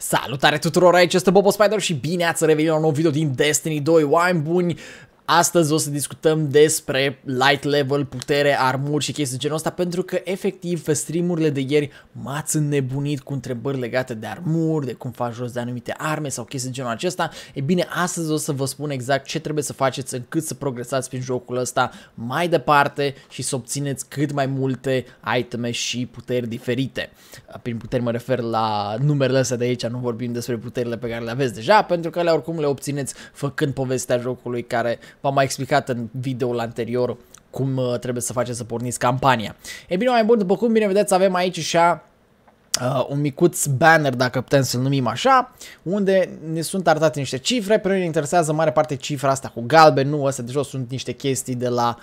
Salutare tuturor, aici este Bobospider și bine ați revenit la un nou video din Destiny 2. Oameni buni, astăzi o să discutăm despre light level, putere, armuri și chestii de genul ăsta, pentru că efectiv pe streamurile de ieri m-ați înnebunit cu întrebări legate de armuri, de cum faci jos de anumite arme sau chestii de genul acesta. E bine, astăzi o să vă spun exact ce trebuie să faceți încât să progresați prin jocul ăsta mai departe și să obțineți cât mai multe iteme și puteri diferite. Prin puteri mă refer la numerele astea de aici, nu vorbim despre puterile pe care le aveți deja, pentru că alea oricum le obțineți făcând povestea jocului, care v-am mai explicat în videoul anterior cum trebuie să faceți să porniți campania. E bine, mai bun, după cum bine vedeți, avem aici și un micuț banner, dacă putem să-l numim așa, unde ne sunt arătate niște cifre. Pe noi ne interesează în mare parte cifra asta cu galben, nu, astea de jos sunt niște chestii de la,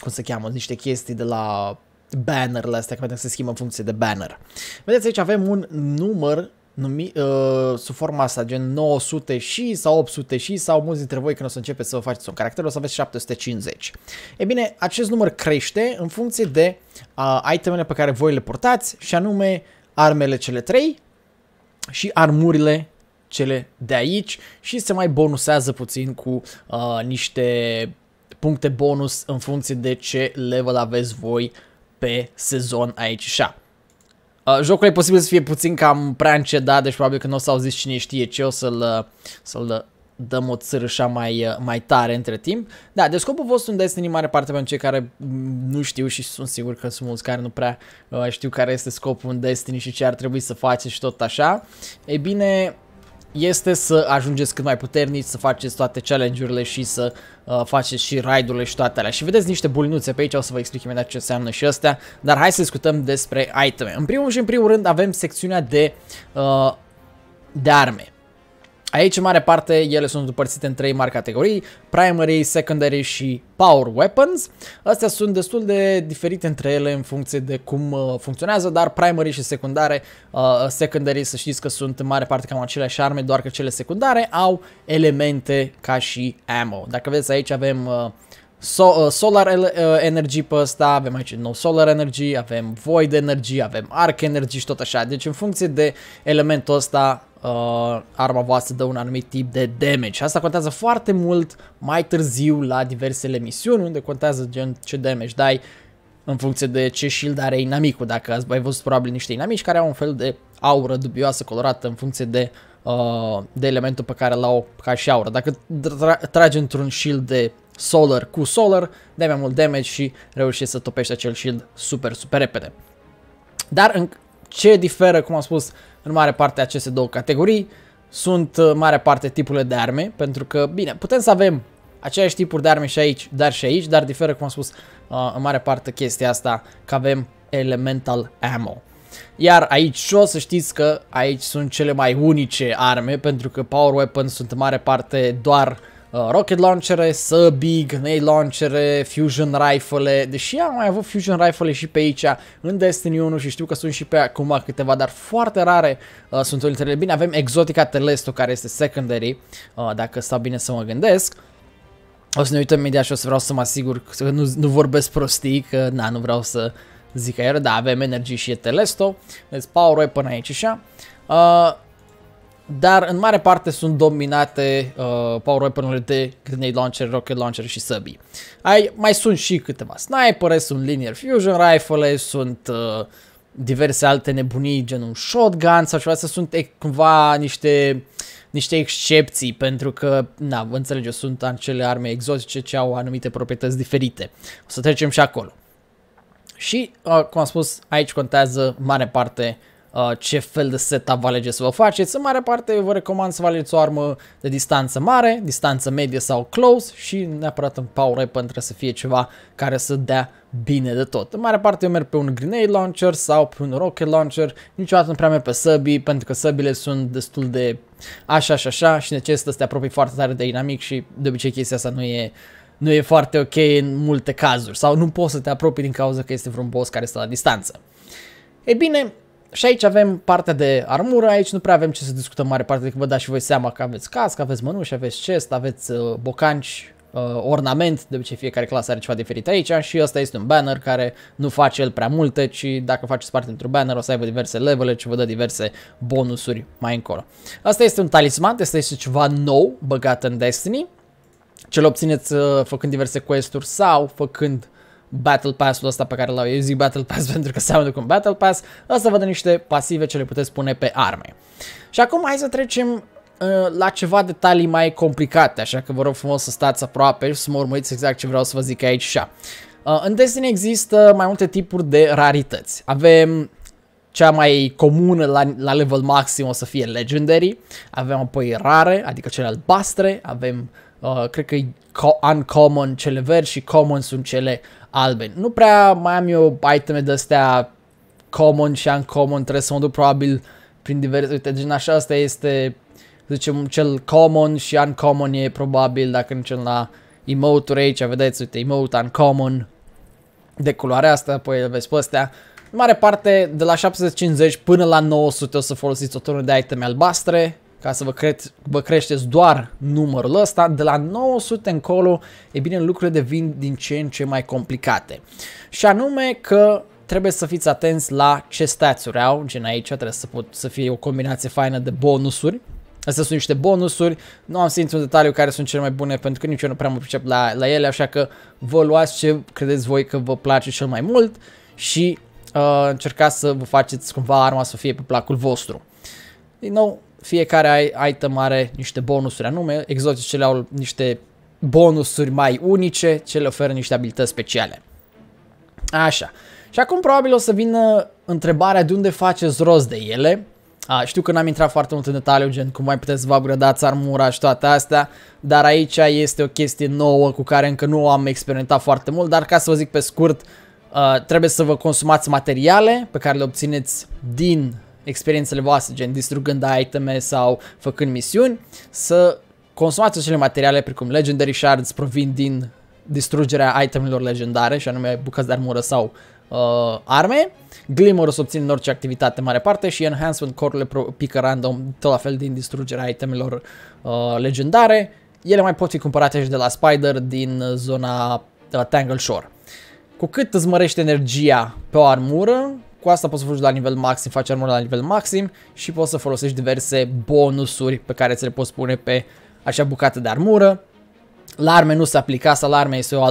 cum se cheamă, niște chestii de la bannerele astea, că se schimbă în funcție de banner. Vedeți, aici avem un număr sub forma asta, gen 900 și sau 800 și sau mulți dintre voi când o să începeți să vă faceți un caracter o să aveți 750. E bine, acest număr crește în funcție de itemele pe care voi le portați, și anume armele cele 3 și armurile cele de aici, și se mai bonusează puțin cu niște puncte bonus în funcție de ce level aveți voi pe sezon aici și așa. Jocul e posibil să fie puțin cam prea încedat, deci probabil că nu o să auziți cine știe ce, o să-l dăm o țârșa mai tare între timp. Da, deci scopul vostru în Destiny, în mare parte pentru cei care nu știu, și sunt sigur că sunt mulți care nu prea știu care este scopul în Destiny și ce ar trebui să faceți și tot așa. Ei bine, este să ajungeți cât mai puternici, să faceți toate challenge-urile și să faceți și raid-urile și toate alea. Și vedeți niște bulinuțe pe aici, o să vă explic imediat ce înseamnă și astea, dar hai să discutăm despre iteme. În primul și în primul rând avem secțiunea de arme. Aici, în mare parte, ele sunt împărțite în 3 mari categorii: primary, secondary și power weapons. Astea sunt destul de diferite între ele în funcție de cum funcționează, dar primary și secundare, secondary, să știți că sunt în mare parte cam aceleași arme, doar că cele secundare au elemente ca și ammo. Dacă vedeți, aici avem solar energy pe ăsta, avem aici nou solar energy, avem void energy, avem arc energy și tot așa. Deci în funcție de elementul ăsta, arma voastră dă un anumit tip de damage. Asta contează foarte mult mai târziu la diversele misiuni, unde contează gen ce damage dai în funcție de ce shield are inamicul. Dacă ați mai văzut probabil niște inamici care au un fel de aură dubioasă colorată în funcție de elementul pe care l-au ca și aură. Dacă tragi într-un shield de solar cu solar, dai mai mult damage și reușești să topești acel shield super repede. Dar în ce diferă, cum am spus, în mare parte aceste două categorii sunt în mare parte tipurile de arme, pentru că, bine, putem să avem aceleași tipuri de arme și aici, dar și aici, dar diferă, cum am spus, în mare parte chestia asta, că avem elemental ammo. Iar aici o să știți că aici sunt cele mai unice arme, pentru că power weapons sunt în mare parte doar rocket launchere, sub-B, grenade launchere, fusion rifle. Deși am mai avut fusion rifle și pe aici în Destiny 1 și știu că sunt și pe acum câteva, dar foarte rare sunt ele. Bine, avem exotica telesto, care este secondary, dacă stau bine să mă gândesc. O să ne uităm imediat și o să vreau să mă asigur că nu vorbesc prostii, că nu vreau să zic că da, avem energy și e telesto. Deci power weapon aici și așa. Dar în mare parte sunt dominate power weapon-urile de grenade launcher, rocket launcher și sub-B. Mai sunt și câteva snipere, sunt linear fusion rifle, sunt diverse alte nebunii gen un shotgun sau ceva. Astea sunt cumva niște excepții, pentru că, na, vă înțelegeți, sunt acele arme exotice ce au anumite proprietăți diferite. O să trecem și acolo. Și, cum am spus, aici contează în mare parte ce fel de setup vă alegeți să vă faceți. În mare parte eu vă recomand să vă alegeți o armă de distanță mare, distanță medie sau close, și neapărat în power weapon trebuie să fie ceva care să dea bine de tot. În mare parte eu merg pe un grenade launcher sau pe un rocket launcher, niciodată nu prea merg pe sub-B, pentru că sub-B-le sunt destul de așa și necesită să te apropii foarte tare de inamic și de obicei chestia asta nu e foarte ok în multe cazuri, sau nu poți să te apropii din cauza că este vreun boss care stă la distanță. Ei bine, și aici avem partea de armură. Aici nu prea avem ce să discutăm mare parte, decât vă dați și voi seama că aveți cască, aveți mănuși, aveți chest, aveți bocanci, ornament, de obicei fiecare clasă are ceva diferit aici și ăsta este un banner care nu face el prea multe, ci dacă faceți parte într-un banner o să aibă diverse level-uri și vă dă diverse bonusuri mai încolo. Asta este un talisman, asta este ceva nou băgat în Destiny, ce-l obțineți făcând diverse quest-uri sau făcând Battle Pass-ul ăsta pe care l-au, eu zic Battle Pass pentru că seamănă cu un Battle Pass. Asta vă dă niște pasive ce le puteți pune pe arme. Și acum hai să trecem la ceva detalii mai complicate, așa că vă rog frumos să stați aproape și să mă urmăriți exact ce vreau să vă zic aici. În Destiny există mai multe tipuri de rarități. Avem cea mai comună la level maxim, o să fie Legendary, avem apoi rare, adică cele albastre, avem cred că Uncommon cele verzi și Common sunt cele albe. Nu prea mai am eu iteme de astea Common și Uncommon, trebuie să mă duc probabil prin diverse, uite, gen așa, asta este, zicem, cel Common și Uncommon e probabil, dacă nu cel la emote-uri aici, vedeți, uite, emote Uncommon de culoarea asta, apoi îl vezi pe astea. În mare parte, de la 750 până la 900 o să folosiți o turnă de iteme albastre, ca să vă creșteți doar numărul ăsta. De la 900 încolo, e bine, lucrurile devin din ce în ce mai complicate. Și anume că trebuie să fiți atenți la ce stats-uri au, gen aici trebuie să fie o combinație faină de bonusuri. Astea sunt niște bonusuri, nu am simțit un detaliu care sunt cele mai bune pentru că nici eu nu prea mă pricep la ele, așa că vă luați ce credeți voi că vă place cel mai mult și încercați să vă faceți cumva arma să fie pe placul vostru. Din nou, fiecare item are niște bonusuri anume, exoticele au niște bonusuri mai unice ce le oferă niște abilități speciale. Așa, și acum probabil o să vină întrebarea de unde faceți rost de ele. Știu că n-am intrat foarte mult în detaliu, gen cum mai puteți să vă upgradați armura și toate astea, dar aici este o chestie nouă cu care încă nu am experimentat foarte mult, dar ca să vă zic pe scurt, trebuie să vă consumați materiale pe care le obțineți din experiențele voastre, gen distrugând iteme sau făcând misiuni, să consumați acele materiale precum Legendary Shards provin din distrugerea itemelor legendare și anume bucăți de armură sau arme, Glimmer o să obțin în orice activitate în mare parte și Enhancement Core-urile pică random tot la fel din distrugerea itemelor legendare. Ele mai pot fi cumpărate și de la Spider din zona Tangle Shore. Cu cât îți mărește energia pe o armură, cu asta poți să folosești la nivel maxim, faci armura la nivel maxim și poți să folosești diverse bonusuri pe care ți le poți pune pe acea bucată de armură. La arme nu se aplica, asta la arme este o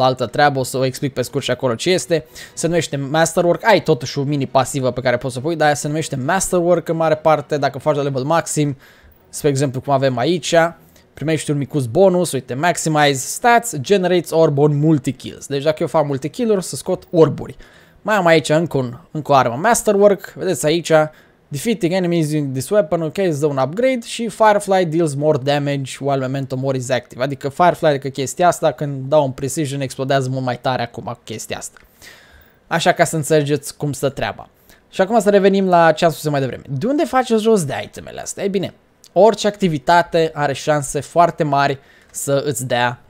altă treabă, o să o explic pe scurt și acolo ce este. Se numește Masterwork, ai totuși o mini pasivă pe care poți să o pui, dar aia se numește Masterwork în mare parte. Dacă faci la level maxim, spre exemplu cum avem aici, primești un micuț bonus, uite, Maximize Stats, Generates Orb on Multi-Kills. Deci dacă eu fac multi-kill-uri, să scot orburi. Mai am aici încă o armă Masterwork, vedeți aici, Defeating enemies using this weapon, ok, îți dă un upgrade și Firefly deals more damage while Memento Mori is active. Adică Firefly, adică chestia asta, când dau un precision, explodează mult mai tare acum chestia asta. Așa ca să înțelegeți cum stă treaba. Și acum să revenim la ce am spus mai devreme. De unde faceți rost de itemele astea? E bine, orice activitate are șanse foarte mari să îți dea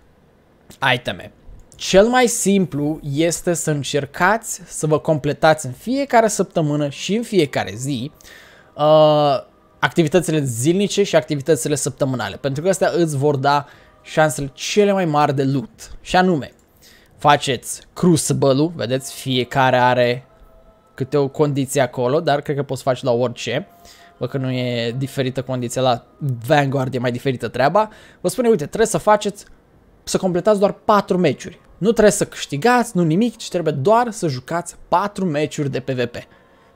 iteme. Cel mai simplu este să încercați să vă completați în fiecare săptămână și în fiecare zi activitățile zilnice și activitățile săptămânale, pentru că astea îți vor da șansele cele mai mari de loot. Și anume, faceți Crucible-ul, vedeți, fiecare are câte o condiție acolo, dar cred că poți face la orice. Vă că nu e diferită condiția, la Vanguard e mai diferită treaba. Vă spune, uite, trebuie să faceți, să completați doar 4 meciuri. Nu trebuie să câștigați, nu nimic, ci trebuie doar să jucați 4 meciuri de PvP.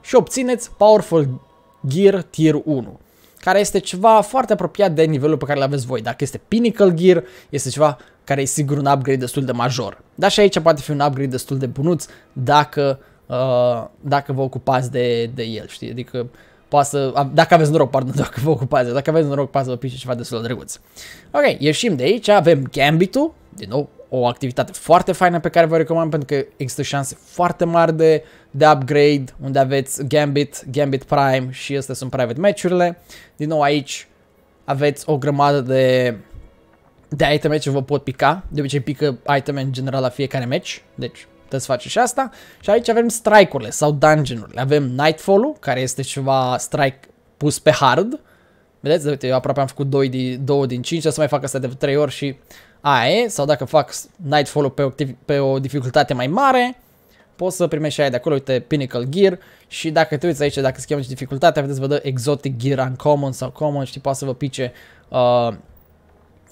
Și obțineți Powerful Gear Tier 1, care este ceva foarte apropiat de nivelul pe care îl aveți voi. Dacă este Pinnacle Gear, este ceva care e sigur un upgrade destul de major. Dar și aici poate fi un upgrade destul de bunuț dacă vă ocupați de el, știi? Adică dacă aveți noroc, pardon, dacă vă ocupați, dacă aveți noroc, poate să vă pice ceva destul de drăguț. Ok, ieșim de aici, avem Gambit-ul, din nou o activitate foarte faină pe care vă recomand pentru că există șanse foarte mari de upgrade, unde aveți Gambit, Gambit Prime și astea sunt private match-urile. Din nou aici aveți o grămadă de iteme ce vă pot pica, de obicei pică iteme în general la fiecare match, deci puteți face și asta. Și aici avem strike-urile sau dungeon-urile. Avem Nightfall-ul, care este ceva strike pus pe hard. Vedeți, uite, eu aproape am făcut 2 din 5, o să mai fac asta de 3 ori și aia e. Sau dacă fac Nightfall-ul pe o dificultate mai mare, poți să primești și aia de acolo, uite, Pinnacle Gear. Și dacă te uiți aici, dacă schimbă dificultatea, vedeți, vă dă Exotic Gear, Uncommon sau Common și poate să vă pice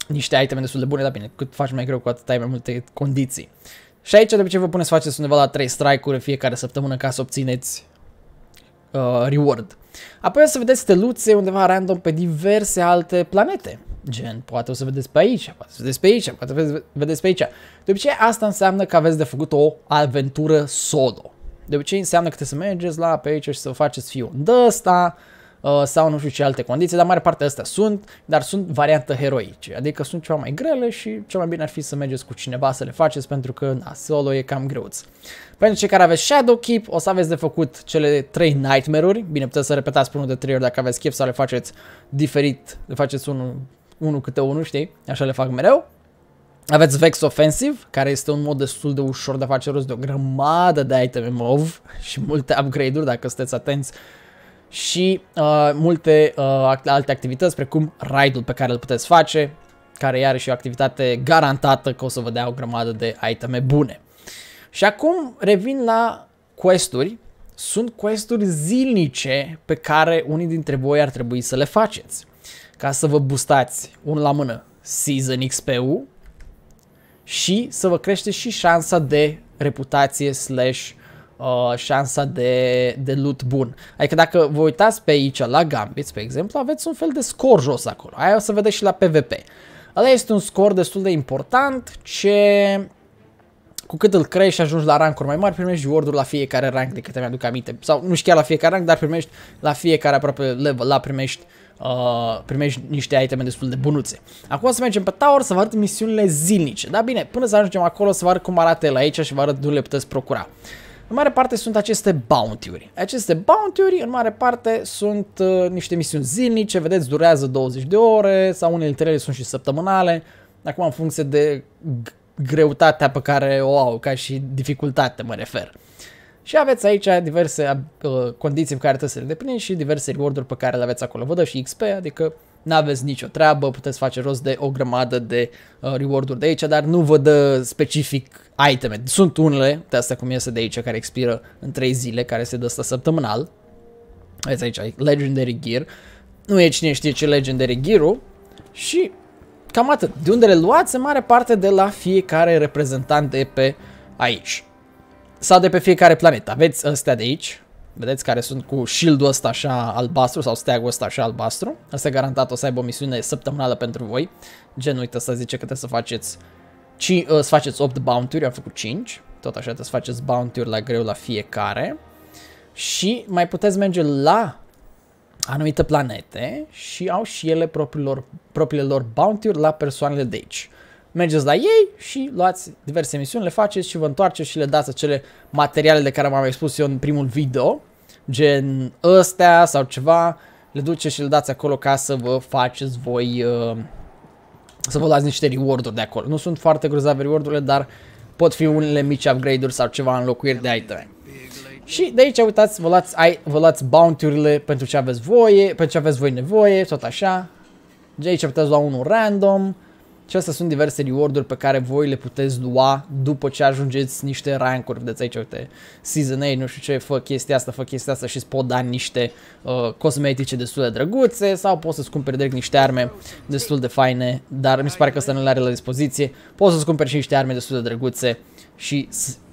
niște iteme destul de bune, dar bine, cât faci mai greu, cu atât ai mai multe condiții. Și aici de obicei vă pune să faceți undeva la 3 strike-uri în fiecare săptămână ca să obțineți reward. Apoi o să vedeți steluțe undeva random pe diverse alte planete. Gen, poate o să vedeți pe aici, poate o să vedeți pe aici, poate o să vedeți pe aici. De obicei asta înseamnă că aveți de făcut o aventură solo. De obicei înseamnă că trebuie să mergeți la pe aici și să faceți fiul de ăsta sau nu știu ce alte condiții, dar mare parte astea sunt, dar sunt variante heroice, adică sunt ceva mai grele și cel mai bine ar fi să mergeți cu cineva să le faceți, pentru că na, solo e cam greuț. Pentru cei care aveți Shadow Keep, o să aveți de făcut cele 3 Nightmare-uri, bine, puteți să repetați pe unul de 3 ori dacă aveți chef sau le faceți diferit, le faceți unul câte unul, știi, așa le fac mereu. Aveți Vex Offensive, care este un mod destul de ușor de a face rost de o grămadă de iteme MOV și multe upgrade-uri dacă sunteți atenți. Și multe alte activități, precum raid-ul pe care îl puteți face, care iarăși și o activitate garantată că o să vă dea o grămadă de iteme bune. Și acum revin la quest-uri. Sunt quest-uri zilnice pe care unii dintre voi ar trebui să le faceți, ca să vă boostați, unul la mână, Season XP-ul și să vă creșteți și șansa de reputație slash șansa de loot bun. Adică dacă vă uitați pe aici la Gambit, pe exemplu, aveți un fel de scor jos acolo. Aia o să vedeți și la PvP. Ăla este un scor destul de important, ce cu cât îl crești și ajungi la rancuri mai mari, primești reward-uri la fiecare rank, de câte mi-aduc aminte. Sau nu știu chiar la fiecare rank, dar primești la fiecare aproape level, la primești niște iteme destul de bunuțe. Acum o să mergem pe tower să vă arăt misiunile zilnice. Dar bine, până să ajungem acolo să vă arăt cum arată el aici și vă arăt unde le puteți procura. În mare parte sunt aceste bounty-uri. Aceste bounty-uri în mare parte sunt niște misiuni zilnice, vedeți, durează 20 de ore sau unele dintre ele sunt și săptămânale, acum în funcție de greutatea pe care o au, ca și dificultate mă refer. Și aveți aici diverse condiții pe care trebuie să le îndepliniți și diverse reward-uri pe care le aveți acolo. Vă dă și XP, adică n-aveți nicio treabă, puteți face rost de o grămadă de reward-uri de aici, dar nu vă dă specific iteme. Sunt unele, de astea cum iese de aici, care expiră în 3 zile, care se dă asta săptămânal. Aveți aici Legendary Gear. Nu e cine știe ce Legendary Gear-ul. Și cam atât. De unde le luați? În mare parte de la fiecare reprezentant de pe aici. Sau de pe fiecare planetă. Aveți astea de aici. Vedeți care sunt cu shield-ul ăsta așa albastru sau steagul ăsta așa albastru. Asta garantat o să aibă o misiune săptămânală pentru voi. Gen, uite, asta zice că trebuie să faceți 8 bounty-uri, am făcut 5. Tot așa trebuie să faceți bounty-uri la greu la fiecare. Și mai puteți merge la anumite planete și au și ele propriile lor bounty-uri la persoanele de aici. Mergeți la ei și luați diverse misiuni, le faceți și vă întoarceți și le dați acele materiale de care v-am expus eu în primul video, gen ăstea sau ceva, le duceți și le dați acolo ca să vă faceți voi, să vă luați niște reward-uri de acolo. Nu sunt foarte grozave reward-urile, dar pot fi unele mici upgrade-uri sau ceva, înlocuiri de iteme. Și de aici, uitați, vă luați bounty-urile pentru ce aveți voie, pentru ce aveți voi nevoie, tot așa. De aici puteți lua unul random. Și astea sunt diverse reward-uri pe care voi le puteți lua după ce ajungeți niște rank-uri. Vedeți aici, uite, Season 8, nu știu ce, fă chestia asta și îți pot da niște cosmetice destul de drăguțe sau poți să-ți cumperi direct niște arme destul de faine, dar mi se pare că asta nu le are la dispoziție. Poți să-ți cumperi și niște arme destul de drăguțe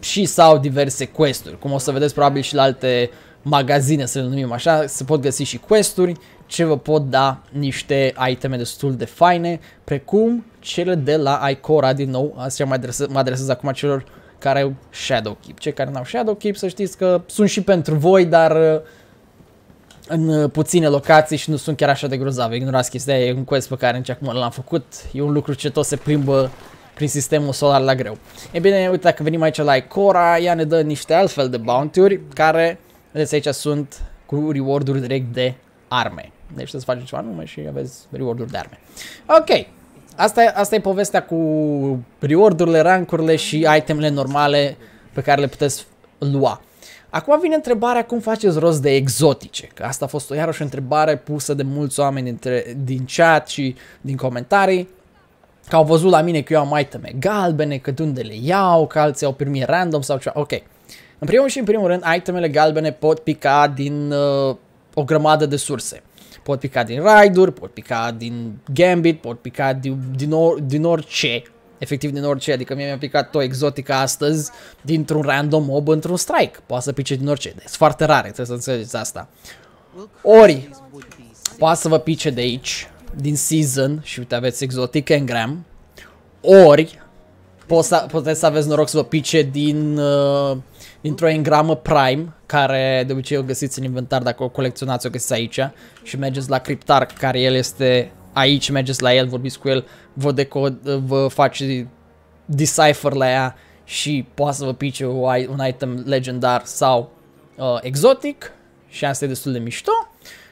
și sau diverse quest-uri, cum o să vedeți probabil și la alte magazine, să le numim așa, se pot găsi și quest-uri ce vă pot da niște iteme destul de faine, precum cele de la Ikora, din nou, astea mă adresez acum celor care au Shadow Keep. Cei care nu au Shadow Keep, să știți că sunt și pentru voi, dar în puține locații și nu sunt chiar așa de grozave. Ignorați chestia, e un quest pe care nici acum l-am făcut, e un lucru ce tot se plimbă prin sistemul solar la greu. E bine, uite, dacă venim aici la Ikora, ea ne dă niște altfel de bounty-uri care, vedeți aici, sunt cu reward-uri direct de arme. Deci să faceți ceva anume și aveți reward-uri de arme. Ok, asta e povestea cu reward-urile, rank-urile și itemele normale pe care le puteți lua. Acum vine întrebarea cum faceți rost de exotice, că asta a fost iarăși o întrebare pusă de mulți oameni din chat și din comentarii, că au văzut la mine că eu am iteme galbene, că de unde le iau, că alții au primit random sau ceva. Ok, în primul și în primul rând, itemele galbene pot pica din o grămadă de surse. Pot pica din raiduri, pot pica din Gambit, pot pica din orice. Efectiv din orice, adică mi-a picat o exotică astăzi dintr-un random mob într-un strike. Poate să pice din orice, sunt foarte rare, trebuie să înțelegeți asta. Ori, poate să vă pice de aici, din season, și uite aveți exotic engram. Ori, puteți să aveți noroc să vă pice dintr-o engramă prime, care de obicei o găsiți în inventar, dacă o colecționați o găsiți aici și mergeți la Cryptarch, care el este... Aici mergeți la el, vorbiți cu el, vă face decipher la ea și poate să vă pice un item legendar sau exotic și asta e destul de mișto.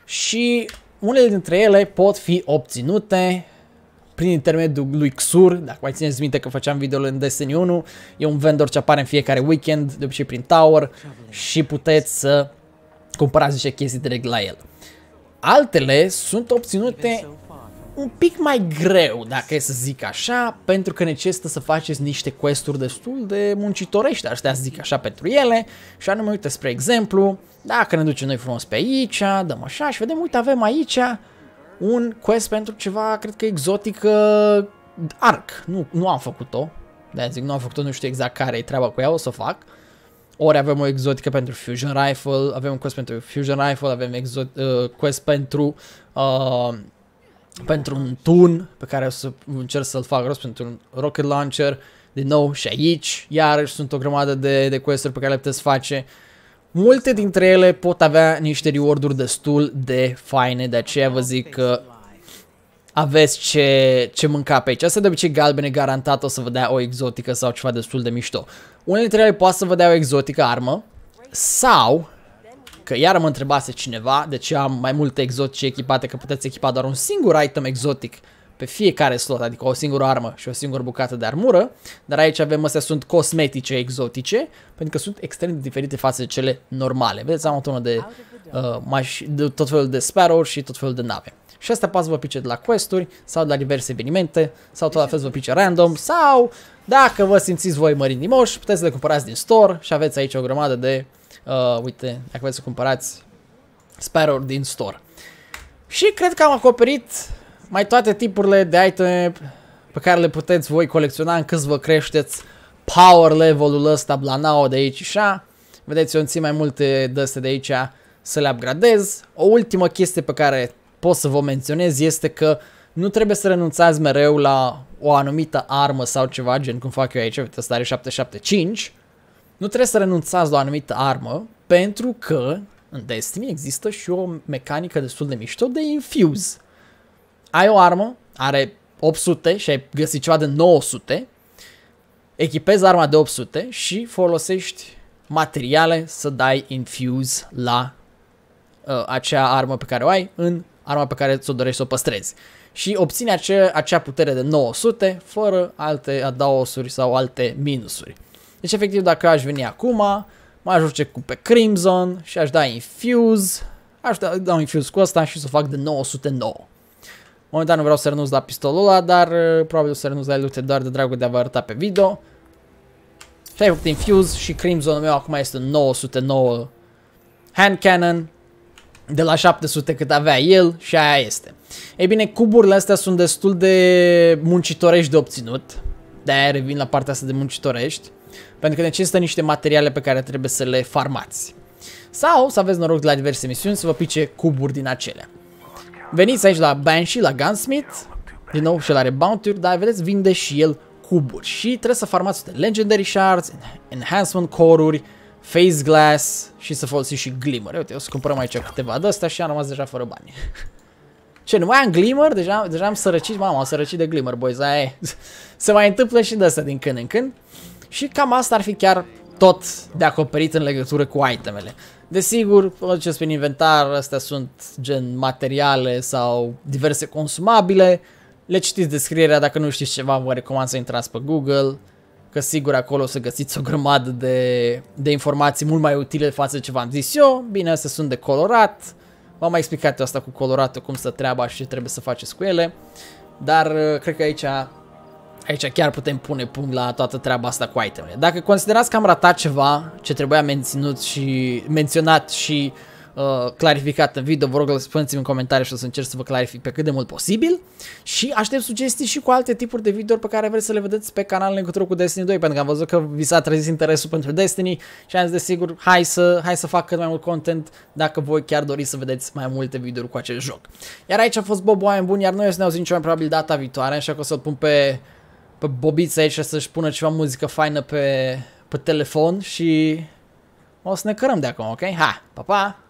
Și unele dintre ele pot fi obținute prin intermediul lui Xur. Dacă mai țineți minte că făceam videole în Destiny 1, e un vendor ce apare în fiecare weekend, de obicei prin Tower, și puteți să cumpărați niște chestii direct la el. Altele sunt obținute un pic mai greu, dacă e să zic așa, pentru că necesită să faceți niște quest-uri destul de muncitorești, aș putea să zic așa, pentru ele. Și anume, uite, spre exemplu, dacă ne ducem noi frumos pe aici, dăm așa și vedem, uite, avem aici un quest pentru ceva, cred că exotic, arc. Nu am făcut-o, de-aia zic, nu am făcut-o, nu știu exact care e treaba cu ea, o să o fac. Ori avem o exotică pentru Fusion Rifle, avem un quest pentru Fusion Rifle, avem quest pentru... pentru un tun pe care o să încerc să-l fac rost, pentru un rocket launcher, din nou, și aici iarăși sunt o grămadă de quest-uri pe care le puteți face. Multe dintre ele pot avea niște reward-uri destul de faine, de aceea vă zic că aveți ce mânca pe aici. Asta de obicei galbene garantat o să vă dea o exotică sau ceva destul de mișto. Unele dintre ele poate să vă dea o exotică armă sau... Că iar mă întrebase cineva de ce am mai multe exotice echipate, că puteți echipa doar un singur item exotic pe fiecare slot, adică o singură armă și o singură bucată de armură, dar aici avem, astea sunt cosmetice exotice, pentru că sunt extrem de diferite față de cele normale. Vedeți, am o tonă de tot felul de sparrow și tot felul de nave. Și astea poate să vă pice de la quest-uri sau de la diverse evenimente, sau tot la fel vă pice random, sau dacă vă simțiți voi mărinimoși, puteți să le cumpărați din store și aveți aici o grămadă de... uite, dacă vreți să cumpărați Spider din store. Și cred că am acoperit mai toate tipurile de iteme pe care le puteți voi colecționa încât vă creșteți power levelul ăsta blanao de aici și așa. Vedeți, eu îmi țin mai multe de aici să le upgradez. O ultimă chestie pe care pot să vă menționez este că nu trebuie să renunțați mereu la o anumită armă sau ceva, gen cum fac eu aici, uite, asta are 775. Nu trebuie să renunțați la o anumită armă, pentru că în Destiny există și o mecanică destul de mișto de infuse. Ai o armă, are 800 și ai găsit ceva de 900, echipezi arma de 800 și folosești materiale să dai infuse la acea armă pe care o ai în arma pe care ți-o dorești să o păstrezi. Și obține acea putere de 900 fără alte adaosuri sau alte minusuri. Deci, efectiv, dacă eu aș veni acum, m-aș urce pe Crimson și aș da infuse, aș da un infuse cu ăsta și să fac de 909. Momentan nu vreau să renunț la pistolul ăla, dar probabil o să renunț la el doar de dragul de a vă arăta pe video. Și ai făcut infuse și Crimsonul meu acum este 909 hand cannon, de la 700 cât avea el și aia este. Ei bine, cuburile astea sunt destul de muncitorești de obținut, de-aia revin la partea asta de muncitorești. Pentru că necesită niște materiale pe care trebuie să le farmați. Sau să aveți noroc de la diverse misiuni să vă pice cuburi din acelea. Veniți aici la Banshee, la Gunsmith. Din nou, și el are bounty-uri, dar vedeți, vinde și el cuburi. Și trebuie să farmați Legendary Shards, Enhancement Core-uri, Face Glass și să folosiți și Glimmer. Uite, o să cumpărăm aici câteva de astea și am rămas deja fără bani. Ce, nu mai am Glimmer? Deja am sărăcit, mama, am sărăcit de Glimmer, boys, aia e. Se mai întâmplă și de asta din când în când. Și cam asta ar fi chiar tot de acoperit în legătură cu itemele. Desigur, duceți prin inventar, astea sunt gen materiale sau diverse consumabile. Le citiți descrierea, dacă nu știți ceva, vă recomand să intrați pe Google. Că sigur acolo o să găsiți o grămadă de informații mult mai utile față de ce v-am zis eu. Bine, astea sunt de colorat. V-am mai explicat eu asta cu coloratul, cum stă treaba și ce trebuie să faceți cu ele. Dar cred că aici chiar putem pune punct la toată treaba asta cu itemele. Dacă considerați că am ratat ceva ce trebuia menționat și clarificat în video, vă rog, spuneți-mi în comentarii și o să încerc să vă clarific pe cât de mult posibil. Și aștept sugestii și cu alte tipuri de video pe care vreți să le vedeți pe canal în legătură cu Destiny 2, pentru că am văzut că vi s-a trezit interesul pentru Destiny și am zis, desigur, hai să fac cât mai mult content dacă voi chiar doriți să vedeți mai multe videouri cu acel joc. Iar aici a fost Bob, oameni buni, iar noi o să ne auzim cel mai probabil data viitoare, așa că o să-l pun pe Bobița aici să-și pună ceva muzică faină pe telefon și o să ne cărăm de acum, ok? Ha, pa, pa!